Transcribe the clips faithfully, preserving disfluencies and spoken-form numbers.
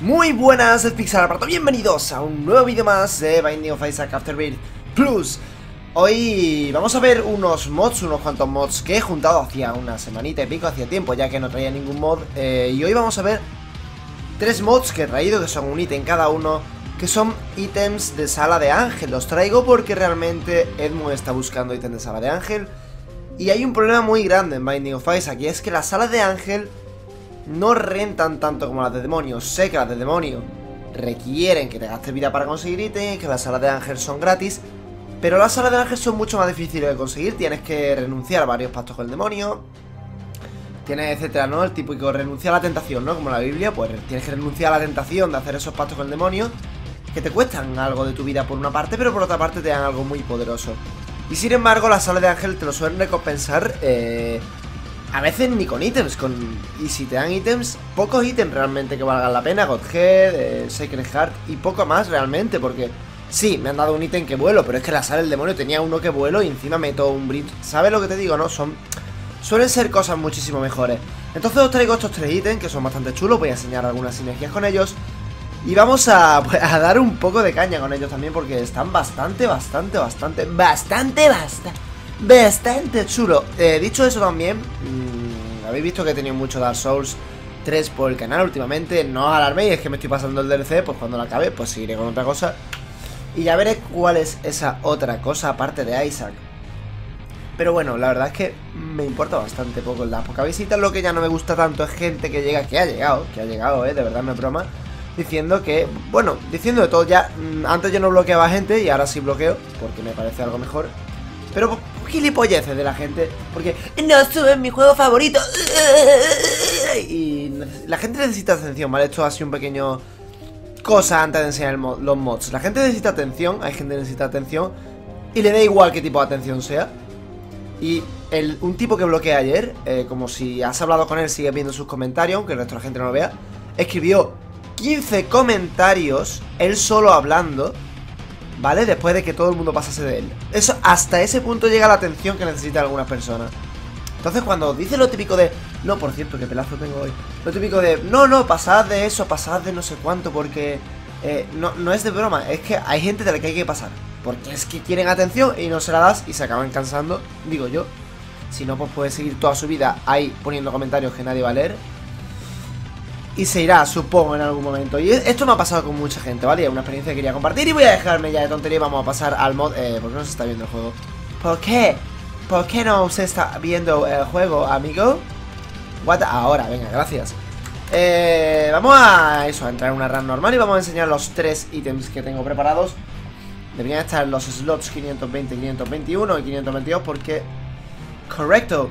Muy buenas, DeadPixel, aparto, bienvenidos a un nuevo vídeo más de Binding of Isaac Afterbirth Plus. Hoy vamos a ver unos mods, unos cuantos mods que he juntado hacía una semanita y pico, hacía tiempo ya que no traía ningún mod. eh, Y hoy vamos a ver tres mods que he traído, que son un ítem cada uno, que son ítems de sala de ángel. Los traigo porque realmente Edmund está buscando ítems de sala de ángel. Y hay un problema muy grande en Binding of Isaac, y es que las salas de ángel no rentan tanto como las de demonio. Sé que las de demonio requieren que te gastes vida para conseguir ítems, que las salas de ángel son gratis, pero las salas de ángel son mucho más difíciles de conseguir. Tienes que renunciar a varios pactos con el demonio, tienes etcétera, ¿no? El típico renunciar a la tentación, ¿no? Como en la Biblia, pues tienes que renunciar a la tentación de hacer esos pactos con el demonio, que te cuestan algo de tu vida por una parte, pero por otra parte te dan algo muy poderoso. Y sin embargo las salas de ángel te lo suelen recompensar, eh... a veces ni con ítems, con... y si te dan ítems, pocos ítems realmente que valgan la pena. Godhead, eh, Sacred Heart y poco más realmente, porque sí, me han dado un ítem que vuelo, pero es que la sala del demonio tenía uno que vuelo y encima meto un bridge. ¿Sabes lo que te digo, no? Son... suelen ser cosas muchísimo mejores. Entonces os traigo estos tres ítems que son bastante chulos, voy a enseñar algunas sinergias con ellos y vamos a, pues, a dar un poco de caña con ellos también, porque están bastante, bastante, bastante, bastante, bastante... bastante chulo. Eh, dicho eso también, mmm, habéis visto que he tenido mucho Dark Souls tres por el canal últimamente. No os alarméis, es que me estoy pasando el D L C, pues cuando lo acabe, pues seguiré con otra cosa. Y ya veré cuál es esa otra cosa aparte de Isaac. Pero bueno, la verdad es que me importa bastante poco las pocas visitas. Lo que ya no me gusta tanto es gente que llega, que ha llegado, que ha llegado, eh, de verdad no es broma, diciendo que, bueno, diciendo de todo ya. Mmm, antes yo no bloqueaba gente y ahora sí bloqueo, porque me parece algo mejor. Pero gilipolleces de la gente, porque no suben mi juego favorito y la gente necesita atención, ¿vale? Esto ha sido un pequeño cosa antes de enseñar el mod, los mods. La gente necesita atención, hay gente que necesita atención y le da igual qué tipo de atención sea. Y el, un tipo que bloqueé ayer, eh, como si has hablado con él, sigue viendo sus comentarios, aunque el resto de la gente no lo vea, escribió quince comentarios él solo hablando, ¿vale? Después de que todo el mundo pasase de él. Eso, hasta ese punto llega la atención que necesitan algunas personas. Entonces cuando dice lo típico de... no, por cierto, qué pelazo tengo hoy. Lo típico de... no, no, pasad de eso, pasad de no sé cuánto, porque... Eh, no, no es de broma, es que hay gente de la que hay que pasar, porque es que quieren atención y no se la das y se acaban cansando, digo yo. Si no, pues puede seguir toda su vida ahí poniendo comentarios que nadie va a leer y se irá, supongo, en algún momento. Y esto me ha pasado con mucha gente, ¿vale? Es una experiencia que quería compartir y voy a dejarme ya de tontería y vamos a pasar al mod. Eh, ¿por qué no se está viendo el juego? ¿Por qué? ¿Por qué no se está viendo el juego, amigo? What? Ahora, venga, gracias. Eh, vamos a eso, a entrar en una run normal y vamos a enseñar los tres ítems que tengo preparados. Deberían estar los slots quinientos veinte, quinientos veintiuno y quinientos veintidós porque... correcto.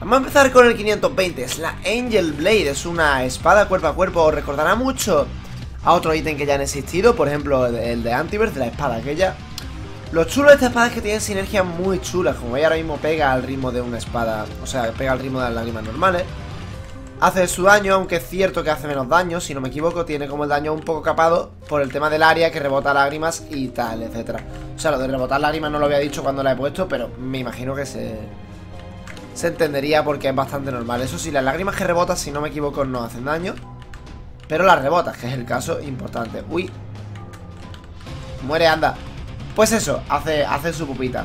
Vamos a empezar con el quinientos veinte, es la Angel Blade, es una espada cuerpo a cuerpo, os recordará mucho a otro ítem que ya han existido, por ejemplo el de Antiverse, de la espada aquella. Lo chulo de esta espada es que tiene sinergias muy chulas, como veis ahora mismo pega al ritmo de una espada, o sea, pega al ritmo de las lágrimas normales. Hace su daño, aunque es cierto que hace menos daño, si no me equivoco, tiene como el daño un poco capado por el tema del área que rebota lágrimas y tal, etcétera. O sea, lo de rebotar lágrimas no lo había dicho cuando la he puesto, pero me imagino que se... se entendería porque es bastante normal. Eso sí, las lágrimas que rebotas, si no me equivoco, no hacen daño, pero las rebotas, que es el caso importante. Uy, muere, anda. Pues eso, hace, hace su pupita.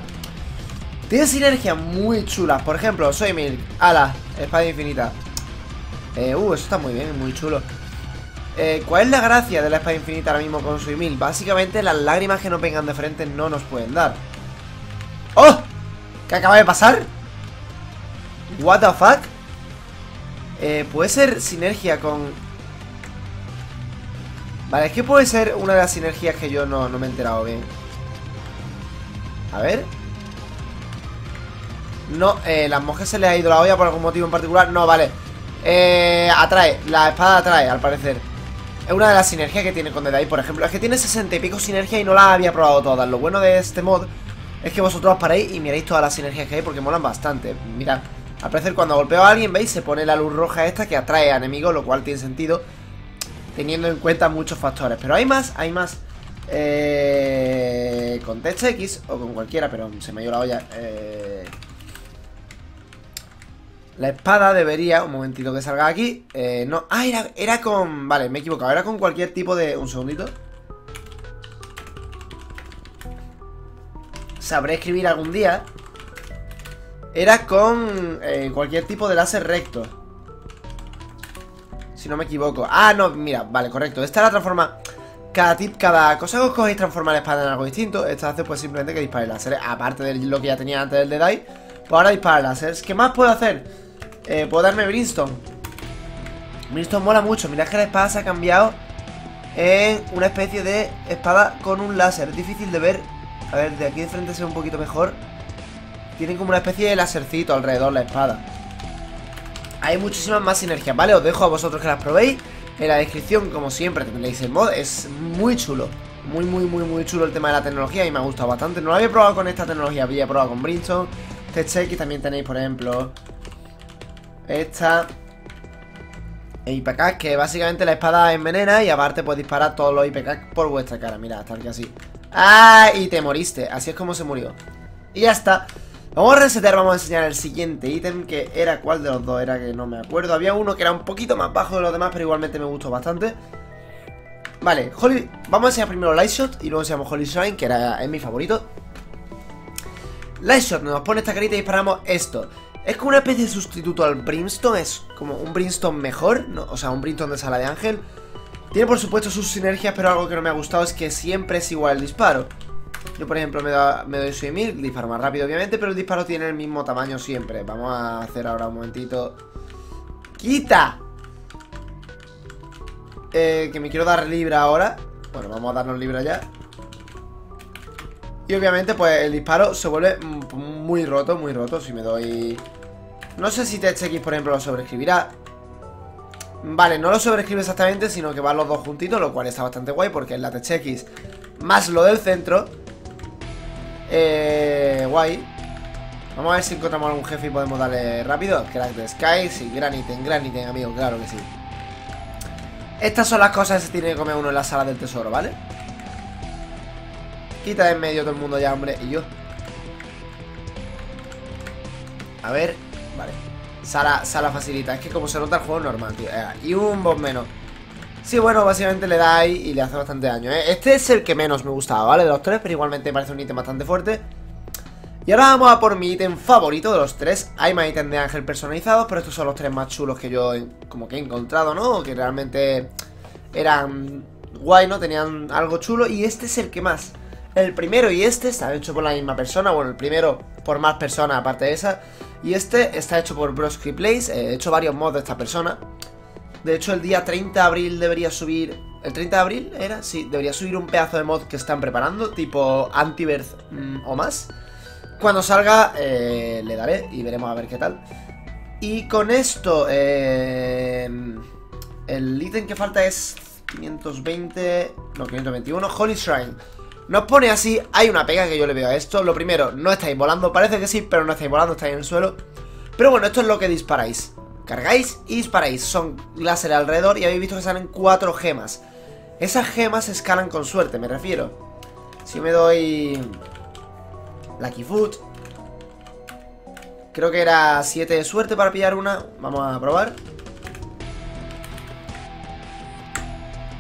Tiene sinergias muy chulas. Por ejemplo, soy Milk, ala, espada infinita. eh, Uh, eso está muy bien, muy chulo. eh, ¿Cuál es la gracia de la espada infinita ahora mismo con soy Milk? Básicamente las lágrimas que no vengan de frente no nos pueden dar. ¡Oh! ¿Qué acaba de pasar? What the fuck? Eh, puede ser sinergia con... vale, es que puede ser una de las sinergias que yo no, no me he enterado bien. A ver. No, eh, las monjes se les ha ido la olla por algún motivo en particular. No, vale. Eh, atrae, la espada atrae, al parecer. Es una de las sinergias que tiene con Dead Eye, por ejemplo. Es que tiene sesenta y pico sinergias y no las había probado todas. Lo bueno de este mod es que vosotros paréis y miréis todas las sinergias que hay porque molan bastante. Mirad. Al parecer cuando golpeo a alguien, ¿veis? Se pone la luz roja esta que atrae a enemigos, lo cual tiene sentido teniendo en cuenta muchos factores. Pero hay más, hay más. Eh... Con T X o con cualquiera, pero se me dio la olla. Eh... La espada debería... Un momentito que salga aquí. Eh, no... Ah, era, era con... Vale, me he equivocado. Era con cualquier tipo de... Un segundito. Sabré escribir algún día. Era con... Eh, cualquier tipo de láser recto. Si no me equivoco. Ah, no, mira. Vale, correcto. Esta la transforma... Cada tip, cada cosa que os cogéis transformar la espada en algo distinto. Esta hace pues simplemente que dispare láseres. Aparte de lo que ya tenía antes del Deadeye. Pues ahora dispara láseres. ¿Qué más puedo hacer? Eh, puedo darme Brimstone. Brimstone mola mucho. Mirad que la espada se ha cambiado en una especie de espada con un láser. Es difícil de ver. A ver, de aquí de frente se ve un poquito mejor. Tienen como una especie de lásercito alrededor la espada. Hay muchísimas más sinergias, ¿vale? Os dejo a vosotros que las probéis. En la descripción, como siempre, tendréis el mod. Es muy chulo. Muy, muy, muy, muy chulo el tema de la tecnología. Y me ha gustado bastante. No lo había probado con esta tecnología. Había probado con Brimstone. T X también tenéis, por ejemplo, esta Epicac, que básicamente la espada envenena. Y aparte, pues dispara todos los Epicac por vuestra cara. Mira, hasta que así. ¡Ah! Y te moriste. Así es como se murió. Y ya está. Vamos a resetear, vamos a enseñar el siguiente ítem, que era cuál de los dos, era que no me acuerdo. Había uno que era un poquito más bajo de los demás, pero igualmente me gustó bastante. Vale, Holy... vamos a enseñar primero Light Shot y luego enseñamos Holy Shrine, que era... es mi favorito. Light Shot nos pone esta carita y disparamos esto. Es como una especie de sustituto al Brimstone, es como un Brimstone mejor, ¿no? O sea, un Brimstone de sala de ángel. Tiene por supuesto sus sinergias, pero algo que no me ha gustado es que siempre es igual el disparo. Yo, por ejemplo, me, da, me doy mil, disparo más rápido, obviamente, pero el disparo tiene el mismo tamaño siempre. Vamos a hacer ahora un momentito. ¡Quita! Eh, que me quiero dar libra ahora. Bueno, vamos a darnos libra ya. Y obviamente, pues, el disparo se vuelve muy roto, muy roto. Si me doy... No sé si T X, por ejemplo, lo sobreescribirá. Vale, no lo sobreescribe exactamente, sino que van los dos juntitos, lo cual está bastante guay, porque es la T X más lo del centro. Eh, guay. Vamos a ver si encontramos algún jefe y podemos darle rápido. Crack the Sky, sí, gran ítem, gran ítem, amigo, claro que sí. Estas son las cosas que se tiene que comer uno en la sala del tesoro, ¿vale? Quita de en medio todo el mundo ya, hombre, y yo. A ver, vale. Sala, sala facilita, es que como se nota el juego normal, tío. Eh, y un boss menos. Sí, bueno, básicamente le da ahí y le hace bastante daño, ¿eh? Este es el que menos me gustaba, ¿vale? De los tres, pero igualmente me parece un ítem bastante fuerte. Y ahora vamos a por mi ítem favorito de los tres. Hay más ítems de ángel personalizados, pero estos son los tres más chulos que yo como que he encontrado, ¿no? Que realmente eran guay, ¿no? Tenían algo chulo y este es el que más. El primero y este está hecho por la misma persona. Bueno, el primero por más personas aparte de esa. Y este está hecho por Broskyplays. He hecho varios mods de esta persona. De hecho, el día treinta de abril debería subir... ¿El treinta de abril era? Sí, debería subir un pedazo de mod que están preparando, tipo Antiverse mmm, o más. Cuando salga, eh, le daré y veremos a ver qué tal. Y con esto, eh, el ítem que falta es quinientos veinte... No, quinientos veintiuno, Holy Shrine. Nos pone así, hay una pega que yo le veo a esto. Lo primero, no estáis volando, parece que sí, pero no estáis volando, estáis en el suelo. Pero bueno, esto es lo que disparáis. Cargáis y disparáis, son láser alrededor y habéis visto que salen cuatro gemas. Esas gemas se escalan con suerte, me refiero. Si me doy... Lucky Food. Creo que era siete de suerte para pillar una. Vamos a probar.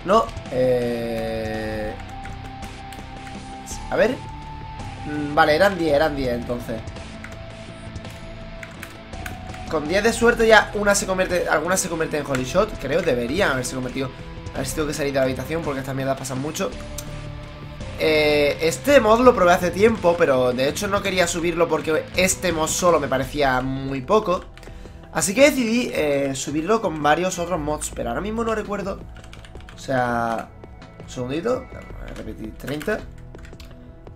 No, eh... a ver. Vale, eran diez, eran diez entonces. Con diez de suerte ya una se convierte, algunas se convierten en Holy Shot. Creo, deberían haberse convertido. A ver si tengo que salir de la habitación porque estas mierdas pasan mucho. Eh, este mod lo probé hace tiempo, pero de hecho no quería subirlo porque este mod solo me parecía muy poco. Así que decidí eh, subirlo con varios otros mods, pero ahora mismo no recuerdo. O sea... Un segundito. Voy a repetir treinta.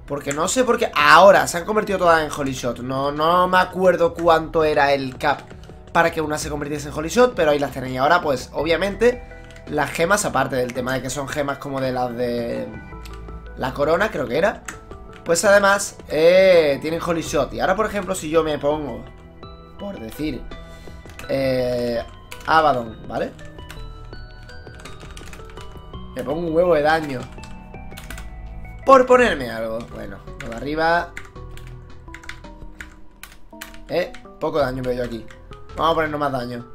Porque no sé por qué... Ahora, se han convertido todas en Holy Shot. No, no me acuerdo cuánto era el cap para que una se convirtiese en Holy Shot, pero ahí las tenéis. Ahora, pues, obviamente, las gemas, aparte del tema de que son gemas como de las de... La corona, creo que era. Pues, además, eh, tienen Holy Shot. Y ahora, por ejemplo, si yo me pongo, por decir, eh, Abaddon, ¿vale? Me pongo un huevo de daño. Por ponerme algo. Bueno, lo de arriba. Eh, poco daño veo yo aquí. Vamos a ponernos más daño.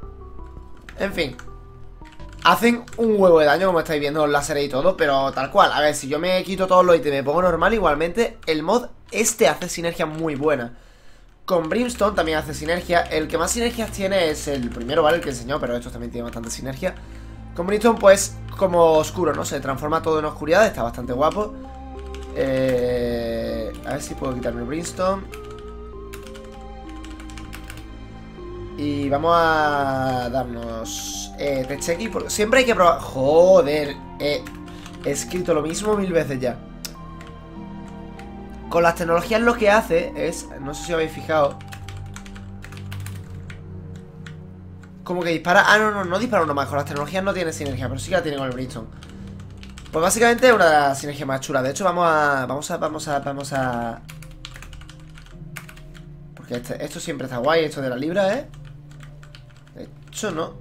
En fin. Hacen un huevo de daño, como estáis viendo, los láseres y todo. Pero tal cual, a ver, si yo me quito todos los ítems y me pongo normal, igualmente el mod este hace sinergias muy buenas. Con Brimstone también hace sinergia. El que más sinergias tiene es el primero, ¿vale? El que enseñó, pero estos también tienen bastante sinergia. Con Brimstone, pues, como oscuro, ¿no? Se transforma todo en oscuridad, está bastante guapo. Eh... A ver si puedo quitarme el Brimstone. Y vamos a darnos eh, T X X porque siempre hay que probar. Joder, eh, he escrito lo mismo mil veces ya. Con las tecnologías lo que hace es, no sé si habéis fijado, como que dispara. Ah, no, no, no dispara uno más. Con las tecnologías no tiene sinergia, pero sí que la tiene con el Brimstone. Pues básicamente es una de las sinergias más chulas. De hecho, vamos a... Vamos a... Vamos a... Vamos a... Porque este, esto siempre está guay, esto de la libra, ¿eh? De hecho, no.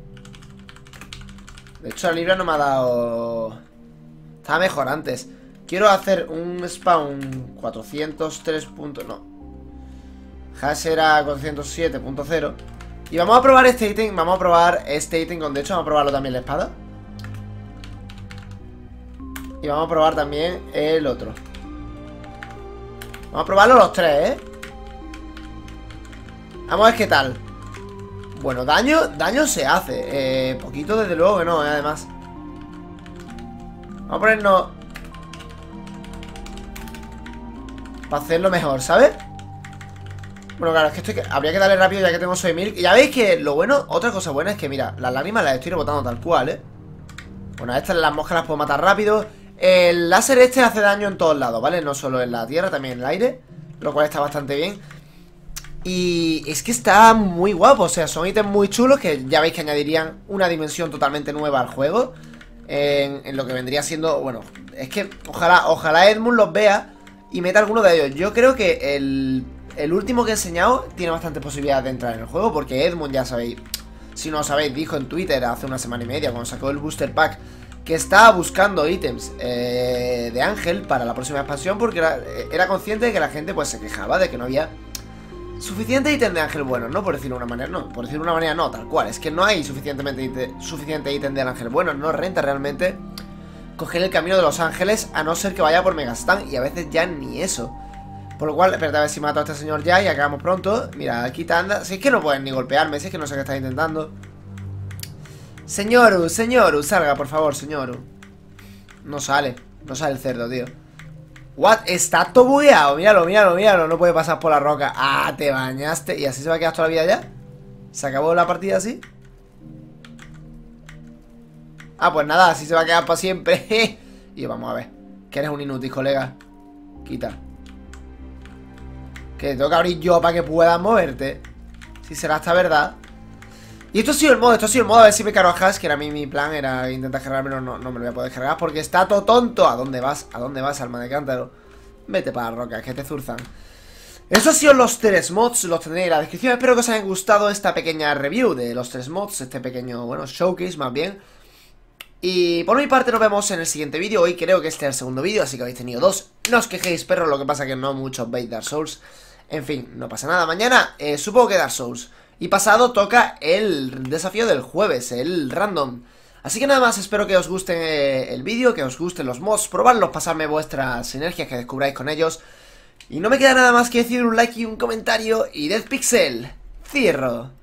De hecho, la libra no me ha dado... Estaba mejor antes. Quiero hacer un spawn cuatrocientos tres. No. Hash era cuatrocientos siete punto cero. Y vamos a probar este ítem. Vamos a probar este ítem con... De hecho, vamos a probarlo también la espada. Y vamos a probar también el otro. Vamos a probarlo los tres, ¿eh? Vamos a ver qué tal. Bueno, daño, daño se hace. Eh, poquito desde luego que no, eh, además. Vamos a ponernos... Para hacerlo mejor, ¿sabes? Bueno, claro, es que estoy... habría que darle rápido ya que tengo Soy Milk. Y ya veis que lo bueno... Otra cosa buena es que, mira, las lágrimas las estoy rebotando tal cual, ¿eh? Bueno, estas las moscas las puedo matar rápido. El láser este hace daño en todos lados, ¿vale? No solo en la tierra, también en el aire, lo cual está bastante bien. Y es que está muy guapo. O sea, son ítems muy chulos que ya veis que añadirían una dimensión totalmente nueva al juego, en, en lo que vendría siendo... Bueno, es que ojalá, ojalá Edmund los vea y meta alguno de ellos. Yo creo que el, el último que he enseñado tiene bastantes posibilidades de entrar en el juego, porque Edmund, ya sabéis, si no lo sabéis, dijo en Twitter hace una semana y media, cuando sacó el Booster Pack, que estaba buscando ítems eh, de Ángel para la próxima expansión, porque era, era consciente de que la gente pues se quejaba de que no había suficiente ítem de Ángel bueno, ¿no? Por decirlo de una manera, no, por decirlo de una manera no, tal cual. Es que no hay suficientemente ítem, suficiente ítem de Ángel bueno, no renta realmente coger el camino de los ángeles, a no ser que vaya por Megastan, y a veces ya ni eso. Por lo cual, espérate a ver si mato a este señor ya y acabamos pronto. Mira, aquí te anda. Si es que no pueden ni golpearme, si es que no sé qué estás intentando. Señoru, señoru, salga, por favor, señoru. No sale, no sale el cerdo, tío. What? Está todo bugueado, míralo, míralo, míralo. No puede pasar por la roca. Ah, te bañaste. ¿Y así se va a quedar toda la vida ya? ¿Se acabó la partida así? Ah, pues nada, así se va a quedar para siempre. Y vamos a ver, que eres un inútil, colega. Quita. Que te tengo que abrir yo para que puedas moverte. Si será esta verdad. Y esto ha sido el modo, esto ha sido el modo. A ver si me cargo a Hash, que era mi, mi plan. Era intentar cargarme, no, no, no me lo voy a poder cargar porque está todo tonto. ¿A dónde vas? ¿A dónde vas, alma de cántaro? Vete para la roca, que te zurzan. Eso han sido los tres mods, los tendréis en la descripción. Espero que os haya gustado esta pequeña review de los tres mods, este pequeño, bueno, showcase más bien. Y por mi parte nos vemos en el siguiente vídeo. Hoy creo que este es el segundo vídeo, así que habéis tenido dos. No os quejéis, perro, lo que pasa que no muchos veis Dark Souls. En fin, no pasa nada. Mañana eh, supongo que Dark Souls. Y pasado toca el desafío del jueves, el random. Así que nada más, espero que os guste el vídeo, que os gusten los mods, probadlos, pasarme vuestras sinergias que descubráis con ellos. Y no me queda nada más que decir un like y un comentario. Y DeadPixel, cierro.